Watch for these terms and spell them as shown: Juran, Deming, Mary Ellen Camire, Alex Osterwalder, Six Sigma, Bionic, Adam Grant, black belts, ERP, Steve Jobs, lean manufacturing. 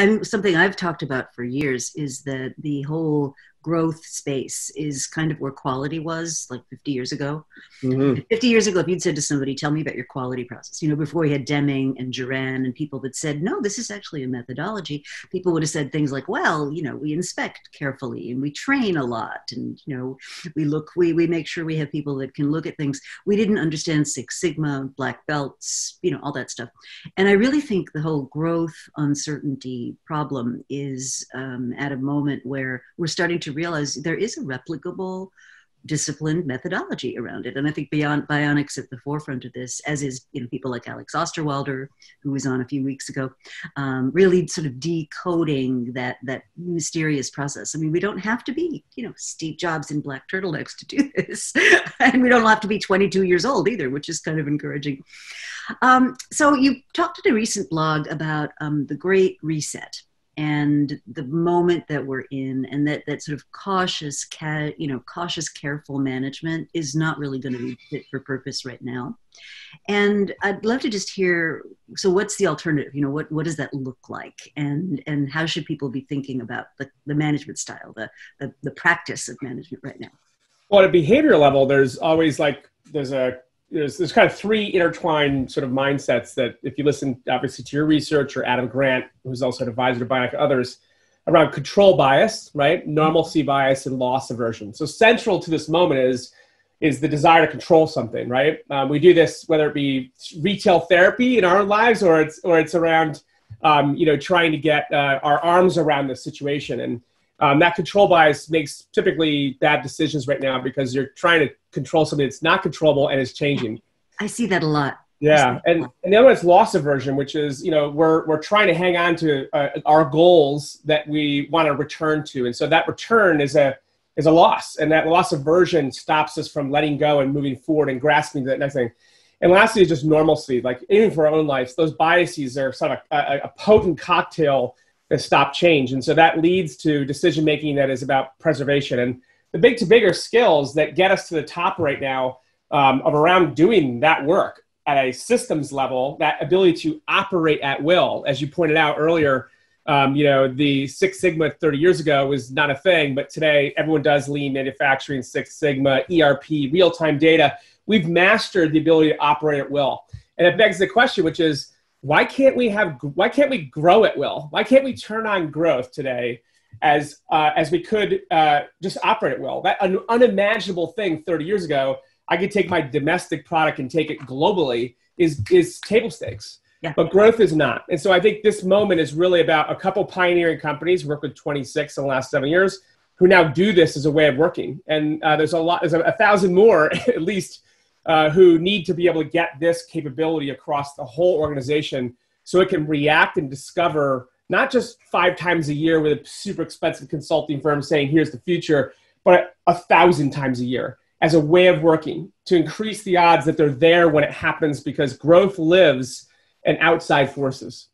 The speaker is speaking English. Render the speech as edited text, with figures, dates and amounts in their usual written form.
And something I've talked about for years is that the whole growth space is kind of where quality was like 50 years ago. Mm-hmm. 50 years ago, if you'd said to somebody, tell me about your quality process, you know, before we had Deming and Juran and people that said, no, this is actually a methodology, people would have said things like, well, you know, we inspect carefully and we train a lot. And, you know, we look, we make sure we have people that can look at things. We didn't understand Six Sigma, black belts, you know, all that stuff. And I really think the whole growth uncertainty problem is at a moment where we're starting to realize there is a replicable, disciplined methodology around it. And I think Bionic's at the forefront of this, as is, you know, people like Alex Osterwalder, who was on a few weeks ago, really sort of decoding that mysterious process. I mean, we don't have to be, you know, Steve Jobs in black turtlenecks to do this. And we don't have to be 22 years old either, which is kind of encouraging. So you talked in a recent blog about the Great Reset and the moment that we're in, and that sort of cautious, careful management is not really going to be fit for purpose right now. And I'd love to just hear, so what's the alternative? You know, what does that look like? And how should people be thinking about the management style, the practice of management right now? Well, at a behavioral level, there's always like, there's kind of three intertwined sort of mindsets that, if you listen obviously to your research or Adam Grant, who's also an advisor to Bionic, others, around control bias, right? Normalcy bias and loss aversion. So central to this moment is the desire to control something, right? We do this, whether it be retail therapy in our lives, or it's around, you know, trying to get our arms around the situation. And that control bias makes typically bad decisions right now because you're trying to control something that's not controllable and is changing. I see that a lot. Yeah. And the other one is loss aversion, which is, you know, we're trying to hang on to our goals that we want to return to. And so that return is a loss, and that loss aversion stops us from letting go and moving forward and grasping that next thing. And lastly is just normalcy. Like, even for our own lives, those biases are sort of a potent cocktail and stop change. And so that leads to decision-making that is about preservation. And the bigger skills that get us to the top right now of around doing that work at a systems level, that ability to operate at will, as you pointed out earlier, you know, the Six Sigma 30 years ago was not a thing, but today everyone does lean manufacturing, Six Sigma, ERP, real-time data. We've mastered the ability to operate at will. And it begs the question, which is, why can't we grow at will? Why can't we turn on growth today as we could just operate at will? That an unimaginable thing 30 years ago, I could take my domestic product and take it globally, is table stakes. Yeah. But growth is not. And so I think this moment is really about a couple pioneering companies, worked with 26 in the last 7 years, who now do this as a way of working. And there's a 1,000 more at least, who need to be able to get this capability across the whole organization so it can react and discover, not just 5 times a year with a super expensive consulting firm saying, here's the future, but 1,000 times a year as a way of working to increase the odds that they're there when it happens, because growth lives in outside forces.